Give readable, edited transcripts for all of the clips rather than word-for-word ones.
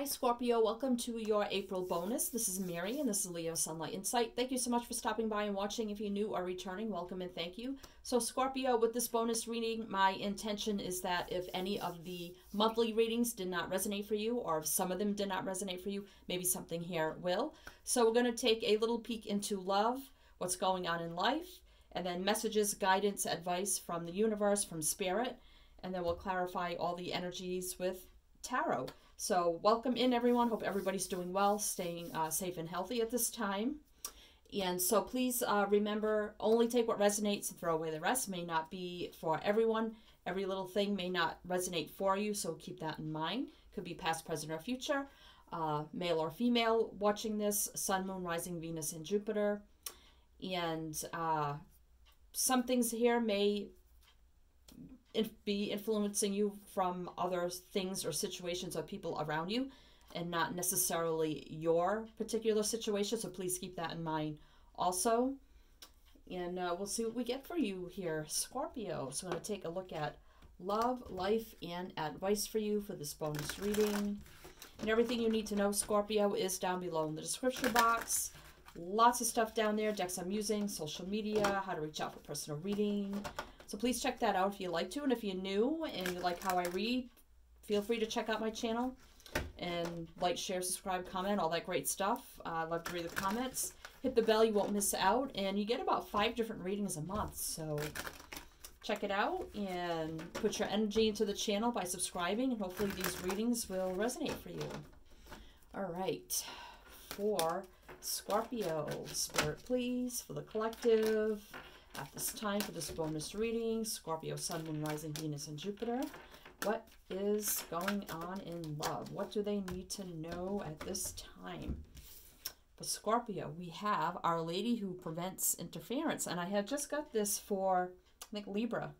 Hi Scorpio, welcome to your April bonus. This is Mary and this is Leo Sunlight Insight. Thank you so much for stopping by and watching. If you're new or returning, welcome and thank you. So Scorpio, with this bonus reading, my intention is that if any of the monthly readings did not resonate for you, or if some of them did not resonate for you, maybe something here will. So we're going to take a little peek into love, what's going on in life, and then messages, guidance, advice from the universe, from spirit, and then we'll clarify all the energies with tarot. So welcome in everyone. Hope everybody's doing well, staying safe and healthy at this time. And so please remember, only take what resonates and throw away the rest. May not be for everyone. Every little thing may not resonate for you, so keep that in mind. Could be past, present, or future. Male or female watching this, sun, moon, rising, Venus, and Jupiter. And some things here may be influencing you from other things or situations or people around you, and not necessarily your particular situation, so please keep that in mind also. And we'll see what we get for you here, Scorpio. So I'm going to take a look at love, life, and advice for you for this bonus reading. And everything you need to know, Scorpio, is down below in the description box. Lots of stuff down there, decks I'm using, social media, how to reach out for personal reading. So please check that out if you'd like to. And if you're new and you like how I read, feel free to check out my channel and like, share, subscribe, comment, all that great stuff. I'd love to read the comments. Hit the bell, you won't miss out. And you get about 5 different readings a month. So check it out and put your energy into the channel by subscribing, and hopefully these readings will resonate for you. All right, for Scorpio, spirit please, for the collective. At this time for this bonus reading, Scorpio, sun, moon, rising, Venus, and Jupiter. What is going on in love? What do they need to know at this time? For Scorpio, we have Our Lady who prevents interference. And I have just got this for, I think, Libra.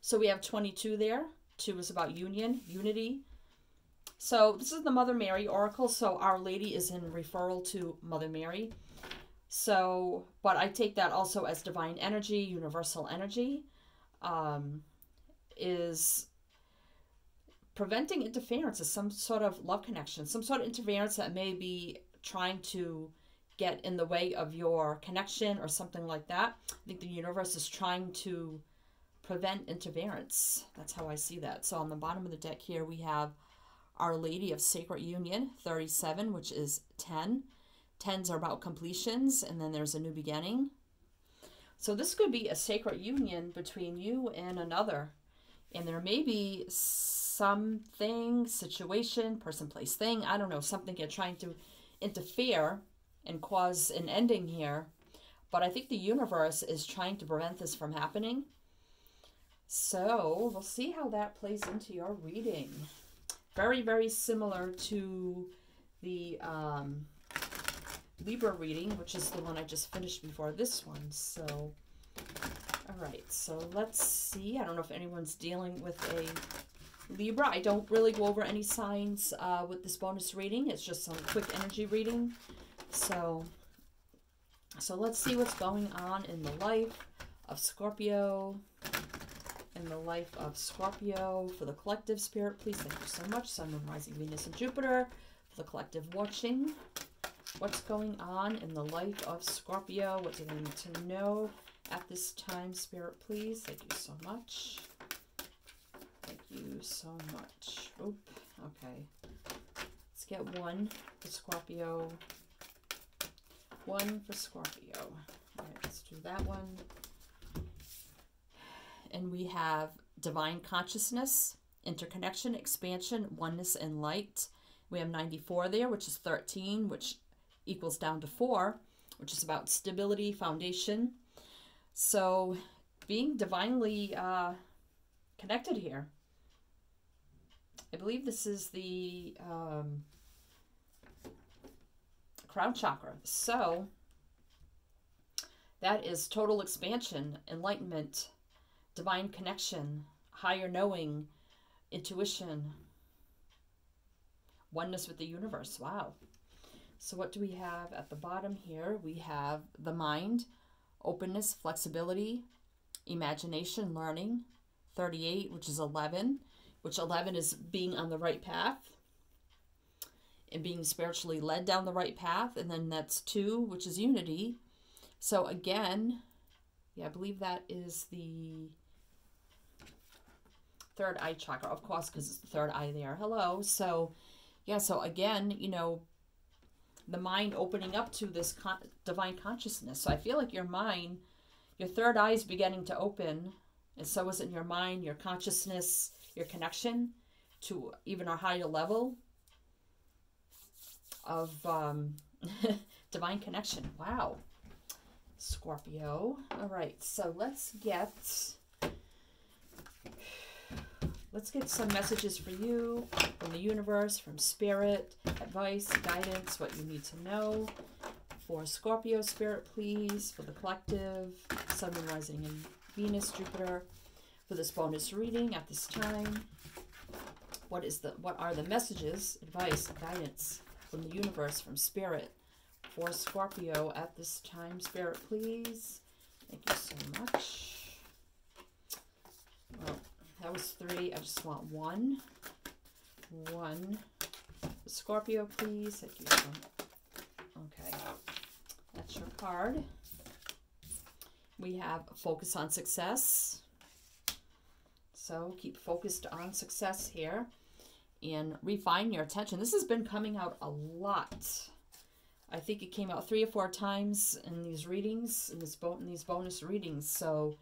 So we have 22 there. 2 is about union, unity. So this is the Mother Mary Oracle. So Our Lady is in referral to Mother Mary. So, but I take that also as divine energy, universal energy, is preventing interference, is some sort of love connection, some sort of interference that may be trying to get in the way of your connection or something like that. I think the universe is trying to prevent interference. That's how I see that. So on the bottom of the deck here, we have Our Lady of Sacred Union, 37, which is 10. 10s are about completions, and then there's a new beginning. So this could be a sacred union between you and another. And there may be something, situation, person, place, thing, I don't know, something you're trying to interfere and cause an ending here. But I think the universe is trying to prevent this from happening. So we'll see how that plays into your reading. Very, very similar to the Libra reading, which is the one I just finished before this one. So, all right, so let's see. I don't know if anyone's dealing with a Libra. I don't really go over any signs with this bonus reading. It's just some quick energy reading. So let's see what's going on in the life of Scorpio. In the life of Scorpio, for the collective, spirit please, thank you so much. Sun, Moon, Rising, Venus, and Jupiter, for the collective watching. What's going on in the life of Scorpio? What do they need to know at this time? Spirit, please. Thank you so much. Thank you so much. Oop. Okay. Let's get one for Scorpio. One for Scorpio. All right, let's do that one. And we have divine consciousness, interconnection, expansion, oneness, and light. We have 94 there, which is 13, which equals down to 4, which is about stability, foundation. So being divinely connected here. I believe this is the crown chakra. So that is total expansion, enlightenment, divine connection, higher knowing, intuition, oneness with the universe. Wow. So what do we have at the bottom here? We have the mind, openness, flexibility, imagination, learning, 38, which is 11, which 11 is being on the right path, and being spiritually led down the right path. And then that's 2, which is unity. So again, yeah, I believe that is the third eye chakra, of course, because it's the third eye there. Hello. So yeah, so again, you know, the mind opening up to this divine consciousness. So I feel like your mind, your third eye is beginning to open, and so is in your mind, your consciousness, your connection to even a higher level of divine connection. Wow. Scorpio. All right, so let's get some messages for you from the universe, from spirit, advice, guidance, what you need to know. For Scorpio spirit, please. For the collective, Sun, Moon, Rising, and Venus, Jupiter. For this bonus reading at this time. What are the messages, advice, guidance from the universe, from spirit for Scorpio at this time? Spirit, please. Thank you so much. Well, that was 3. I just want 1. 1. Scorpio, please. Thank you so much. Okay. That's your card. We have focus on success. So keep focused on success here and refine your attention. This has been coming out a lot. I think it came out 3 or 4 times in these readings, in these bonus readings. So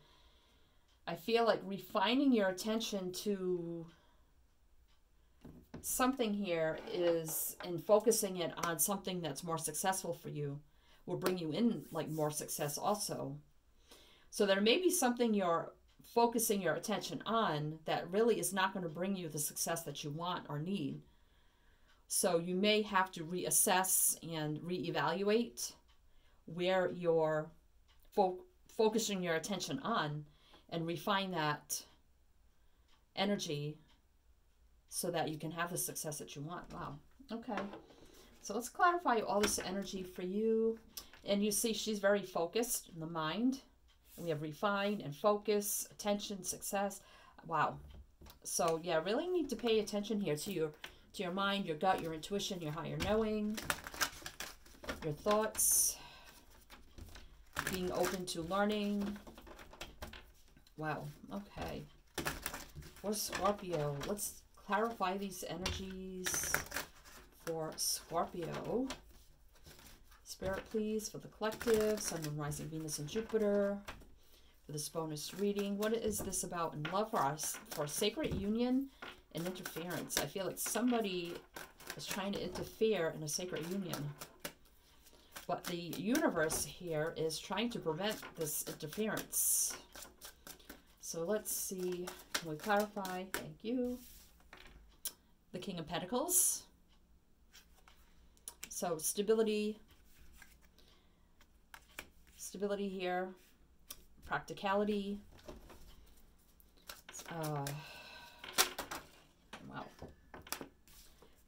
I feel like refining your attention to something here is, and focusing it on something that's more successful for you will bring you in like more success also. So there may be something you're focusing your attention on that really is not going to bring you the success that you want or need. So you may have to reassess and reevaluate where you're focusing your attention on, and refine that energy so that you can have the success that you want. Wow. Okay. So let's clarify all this energy for you. And you see she's very focused in the mind. And we have refine and focus, attention, success. Wow. So yeah, really need to pay attention here to your mind, your gut, your intuition, your higher knowing, your thoughts, being open to learning. Wow. Okay. For Scorpio, let's clarify these energies for Scorpio. Spirit, please. For the collective, Sun, Moon, Rising, Venus, and Jupiter. For this bonus reading, what is this about in love for us? For sacred union and interference. I feel like somebody is trying to interfere in a sacred union. But the universe here is trying to prevent this interference. So let's see, can we clarify? Thank you. The King of Pentacles. So stability here, practicality. Wow.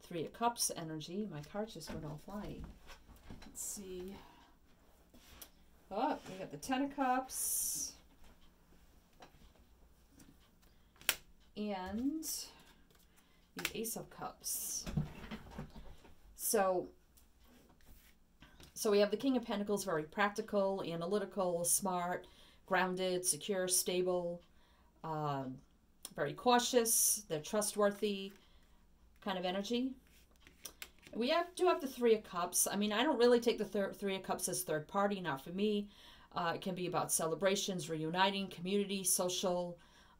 3 of Cups energy. My cards just went all flying. Let's see. Oh, we got the 10 of Cups. And the Ace of Cups. So we have the King of Pentacles, very practical, analytical, smart, grounded, secure, stable, very cautious, they're trustworthy kind of energy. We do have the 3 of Cups. I mean, I don't really take the 3 of Cups as third party, not for me. It can be about celebrations, reuniting, community, social,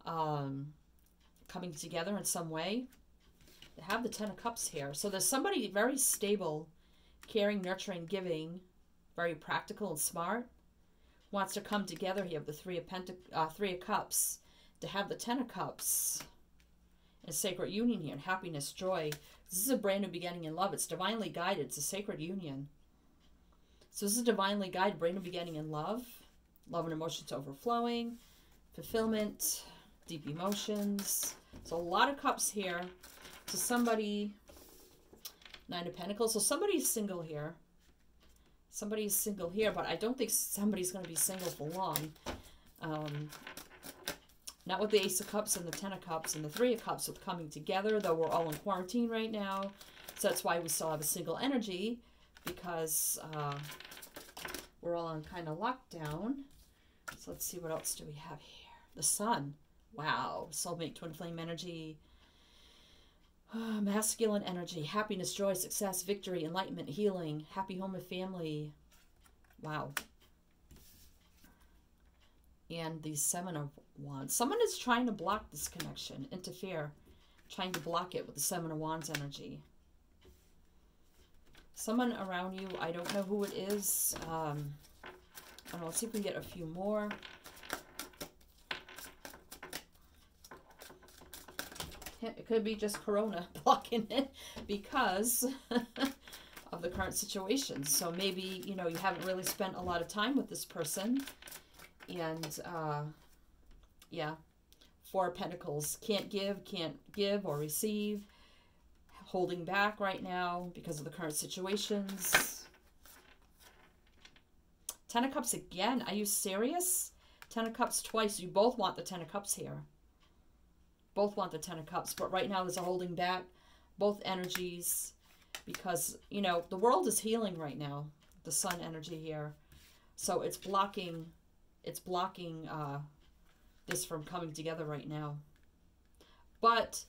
coming together in some way. They have the 10 of Cups here. So there's somebody very stable, caring, nurturing, giving, very practical and smart, wants to come together. You have the 3 of Cups to have the 10 of Cups. A sacred union here, and happiness, joy. This is a brand new beginning in love. It's divinely guided. It's a sacred union. So this is divinely guided, brand new beginning in love. Love and emotions overflowing, fulfillment, deep emotions. So a lot of cups here. So somebody, 9 of Pentacles. So somebody's single here. Somebody's single here, but I don't think somebody's going to be single for long. Not with the Ace of Cups and the 10 of Cups and the 3 of Cups with coming together, though we're all in quarantine right now. So that's why we still have a single energy, because we're all on kind of lockdown. So let's see, what else do we have here? The sun. Wow. Soulmate, twin flame energy. Masculine energy. Happiness, joy, success, victory, enlightenment, healing, happy home and family. Wow. And the Seven of Wands. Someone is trying to block this connection, interfere, trying to block it with the Seven of Wands energy. Someone around you, I don't know who it is. I don't know, let's see if we can get a few more. It could be just Corona blocking it because of the current situation. So maybe, you know, you haven't really spent a lot of time with this person. And, yeah, Four of Pentacles. Can't give or receive. Holding back right now because of the current situations. Ten of Cups again. Are you serious? Ten of Cups twice. You both want the Ten of Cups here. Both want the Ten of Cups, but right now there's a holding back, both energies, because, you know, the world is healing right now, the sun energy here. So it's blocking this from coming together right now. But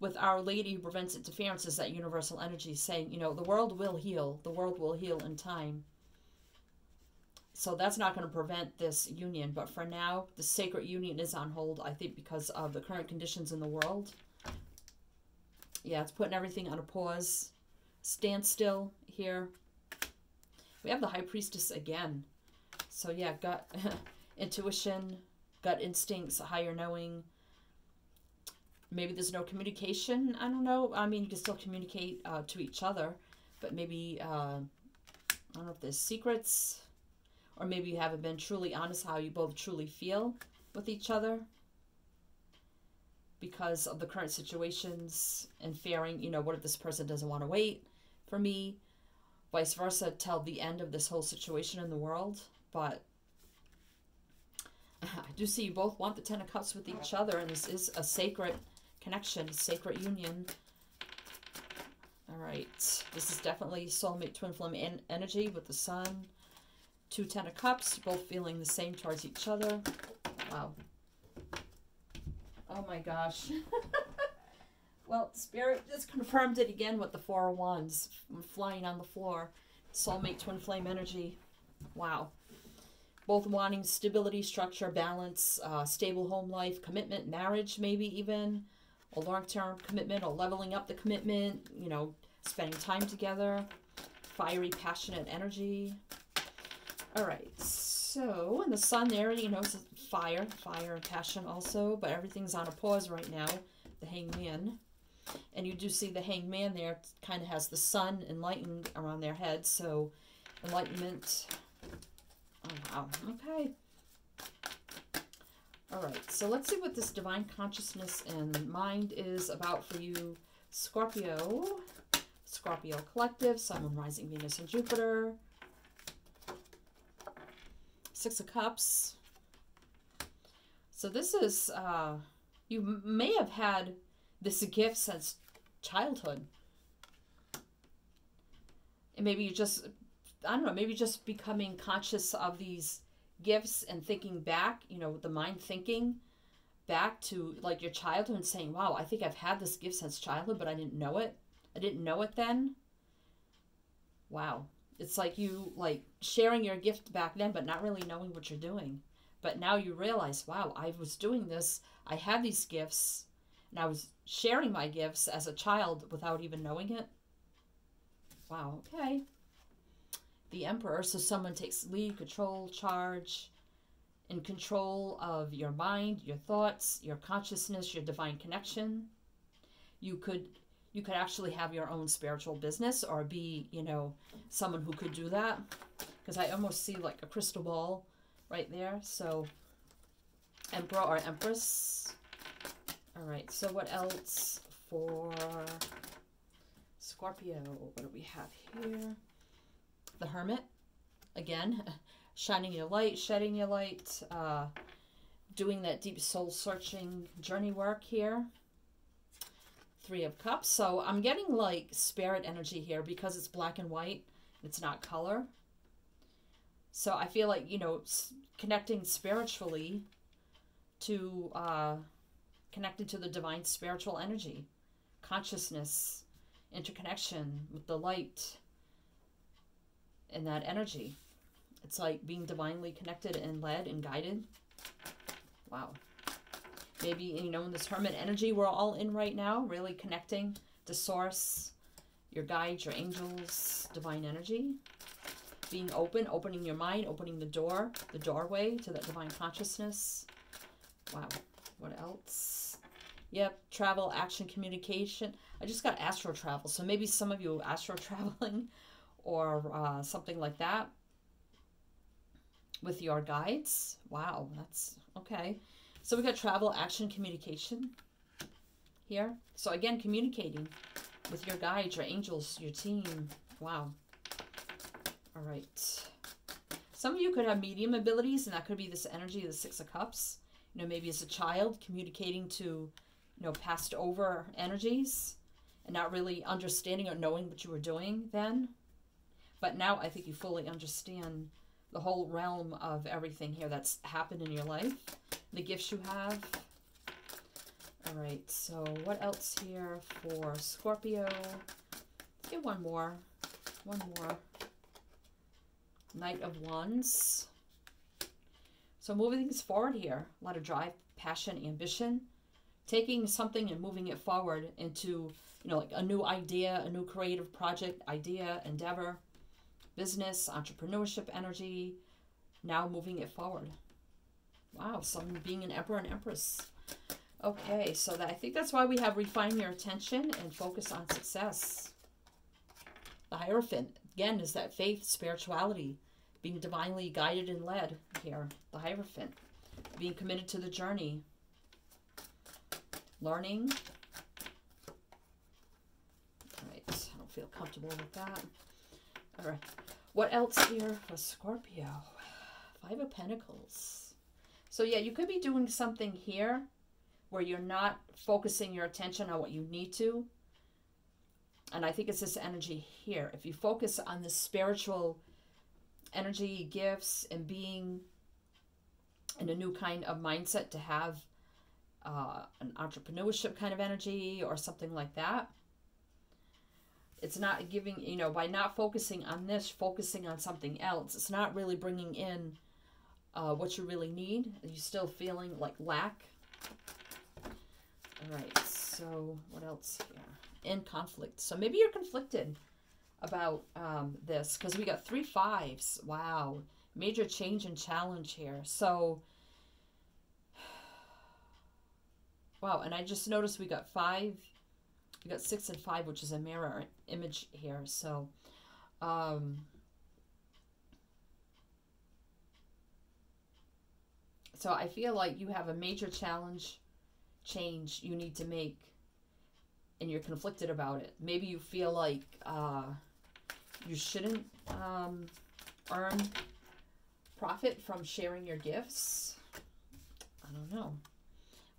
with Our Lady who prevents interferences, that universal energy saying, you know, the world will heal. The world will heal in time. So that's not going to prevent this union. But for now, the sacred union is on hold, I think, because of the current conditions in the world. Yeah, it's putting everything on a pause. Standstill here. We have the High Priestess again. So yeah, gut intuition, gut instincts, higher knowing. Maybe there's no communication. I don't know. I mean, you can still communicate to each other. But maybe, I don't know if there's secrets. Or maybe you haven't been truly honest how you both truly feel with each other because of the current situations and fearing, you know, what if this person doesn't want to wait for me? Vice versa, till the end of this whole situation in the world. But I do see you both want the Ten of Cups with each other, and this is a sacred connection, a sacred union. All right. This is definitely soulmate twin flame energy with the sun. Two Ten of Cups, both feeling the same towards each other. Wow. Oh my gosh. Well, Spirit just confirmed it again with the Four of Wands. I'm flying on the floor. Soulmate twin flame energy. Wow. Both wanting stability, structure, balance, stable home life, commitment, marriage maybe even. A long-term commitment, or leveling up the commitment, you know, spending time together. Fiery, passionate energy. All right, so, and the sun there, you know, it's fire, fire and passion also, but everything's on a pause right now, the Hanged Man. And you do see the Hanged Man there kind of has the sun enlightened around their head, so enlightenment. Oh, wow, okay. All right, so let's see what this divine consciousness and mind is about for you, Scorpio. Scorpio Collective, Sun, Moon, Rising, Venus, and Jupiter. Six of Cups. So this is, you may have had this gift since childhood. And maybe you just, I don't know, maybe just becoming conscious of these gifts and thinking back, you know, with the mind thinking back to like your childhood and saying, wow, I think I've had this gift since childhood, but I didn't know it. I didn't know it then. Wow. It's like you like sharing your gift back then, but not really knowing what you're doing. But now you realize, wow, I was doing this. I had these gifts, and I was sharing my gifts as a child without even knowing it. Wow, okay. The Emperor, so someone takes lead, control, charge, in control of your mind, your thoughts, your consciousness, your divine connection. You could actually have your own spiritual business or be, you know, someone who could do that. Because I almost see like a crystal ball right there. So Emperor or Empress. All right. So what else for Scorpio? What do we have here? The Hermit. Again, shining your light, shedding your light, doing that deep soul searching journey work here. Three of Cups. So I'm getting like spirit energy here because it's black and white. It's not color. So I feel like, you know, connecting spiritually to, connected to the divine spiritual energy, consciousness, interconnection with the light and that energy. It's like being divinely connected and led and guided. Wow. Maybe, you know, in this hermit energy we're all in right now, really connecting to source, your guides, your angels, divine energy, being open, opening your mind, opening the door, the doorway to that divine consciousness. Wow. What else? Yep. Travel, action, communication. I just got astral travel. So maybe some of you astral traveling or something like that with your guides. Wow. That's okay. So we got travel, action, communication here. So again, communicating with your guides, your angels, your team. Wow. All right. Some of you could have medium abilities, and that could be this energy of the Six of Cups. You know, maybe as a child communicating to, you know, passed over energies and not really understanding or knowing what you were doing then. But now I think you fully understand the whole realm of everything here that's happened in your life, the gifts you have. All right, so what else here for Scorpio? Let's get one more. One more. Knight of Wands. So moving things forward here. A lot of drive, passion, ambition. Taking something and moving it forward into, you know, like a new idea, a new creative project, idea, endeavor, business, entrepreneurship energy. Now moving it forward. Wow, someone being an emperor and empress. Okay, so that I think that's why we have refine your attention and focus on success. The Hierophant, again, is that faith, spirituality, being divinely guided and led here. The Hierophant, being committed to the journey, learning. All right, I don't feel comfortable with that. All right, what else here for Scorpio? Five of Pentacles. So yeah, you could be doing something here where you're not focusing your attention on what you need to. And I think it's this energy here. If you focus on the spiritual energy, gifts, and being in a new kind of mindset to have an entrepreneurship kind of energy or something like that. It's not giving, you know, by not focusing on this, focusing on something else, it's not really bringing in what you really need. You're still feeling like lack. All right, so what else here? In conflict. So maybe you're conflicted about this, because we got 3 5s. Wow, major change and challenge here. So wow, and I just noticed we got 5, we got 6 and 5, which is a mirror image here. So so I feel like you have a major challenge, change you need to make, and you're conflicted about it. Maybe you feel like you shouldn't earn profit from sharing your gifts. I don't know.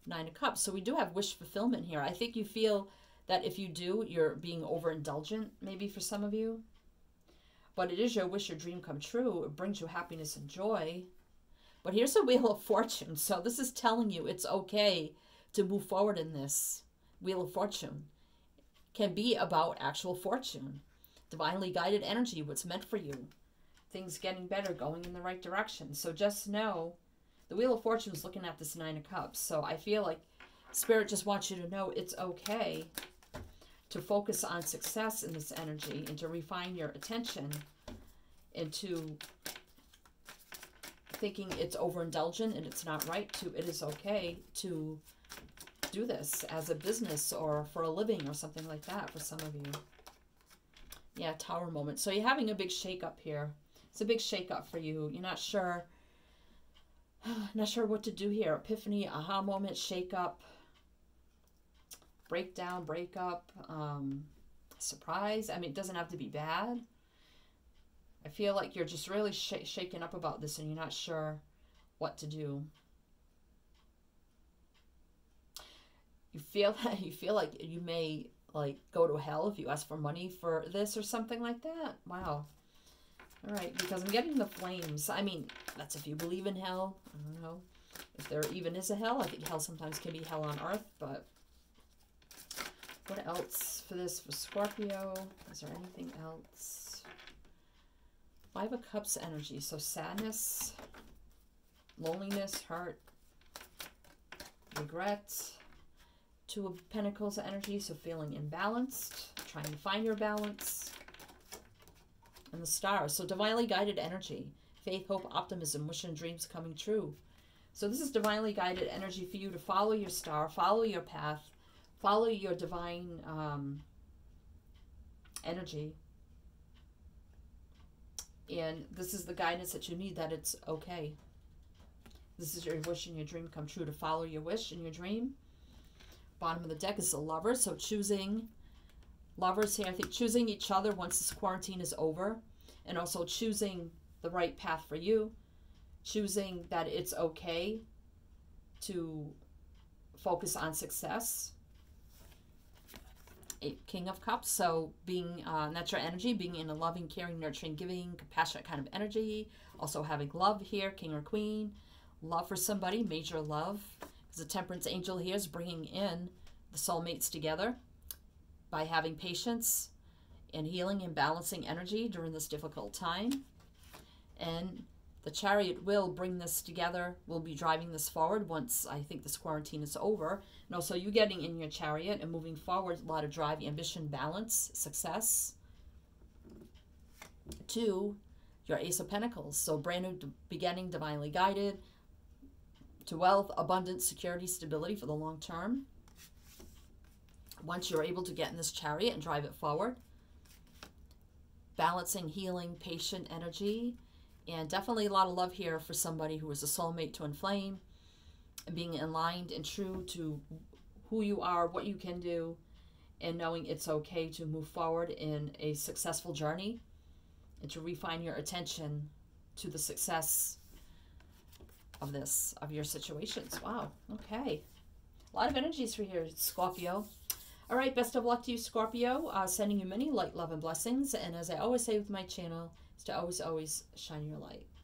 9 of Cups. So we do have wish fulfillment here. I think you feel that if you do, you're being overindulgent, maybe for some of you. But it is your wish, your dream come true. It brings you happiness and joy. But here's the Wheel of Fortune. So this is telling you it's okay to move forward in this. Wheel of Fortune can be about actual fortune. Divinely guided energy, what's meant for you. Things getting better, going in the right direction. So just know, the Wheel of Fortune is looking at this 9 of Cups. So I feel like Spirit just wants you to know it's okay to focus on success in this energy and to refine your attention and to thinking it's overindulgent and it's not right to. It is okay to do this as a business or for a living or something like that for some of you. Yeah, Tower moment. So you're having a big shake-up here. It's a big shake-up for you. You're not sure, what to do here. Epiphany, aha moment, shake-up, breakdown, breakup, surprise. I mean, it doesn't have to be bad. I feel like you're just really shaken up about this and you're not sure what to do. You feel that you feel like you may like go to hell if you ask for money for this or something like that. Wow. All right, because I'm getting the flames. I mean, that's if you believe in hell. I don't know if there even is a hell. I think hell sometimes can be hell on earth, but what else for this, for Scorpio? Is there anything else? Five of Cups energy. So sadness, loneliness, hurt, regret. Two of Pentacles energy. So feeling imbalanced, trying to find your balance. And the Stars. So divinely guided energy. Faith, hope, optimism, wish and dreams coming true. So this is divinely guided energy for you to follow your star, follow your path, follow your divine energy. And this is the guidance that you need, that it's okay. This is your wish and your dream come true, to follow your wish and your dream. Bottom of the deck is the Lover. So choosing lovers here. I think choosing each other once this quarantine is over, and also choosing the right path for you. Choosing that it's okay to focus on success. King of Cups, so being that's your energy, being in a loving, caring, nurturing, giving, compassionate kind of energy. Also having love here, King or Queen, love for somebody, major love, because the Temperance Angel here is bringing in the soulmates together by having patience and healing and balancing energy during this difficult time. And the Chariot will bring this together, will be driving this forward once I think this quarantine is over. And also you getting in your Chariot and moving forward, a lot of drive, ambition, balance, success. Two, your Ace of Pentacles. So brand new beginning, divinely guided, to wealth, abundance, security, stability for the long term. Once you're able to get in this Chariot and drive it forward. Balancing, healing, patient energy. And definitely a lot of love here for somebody who is a soulmate twin flame, and being aligned and true to who you are, what you can do, and knowing it's okay to move forward in a successful journey and to refine your attention to the success of this, of your situations. Wow. Okay. A lot of energies for here, Scorpio. All right. Best of luck to you, Scorpio. Sending you many light, love, and blessings. And as I always say with my channel, is to always, always shine your light.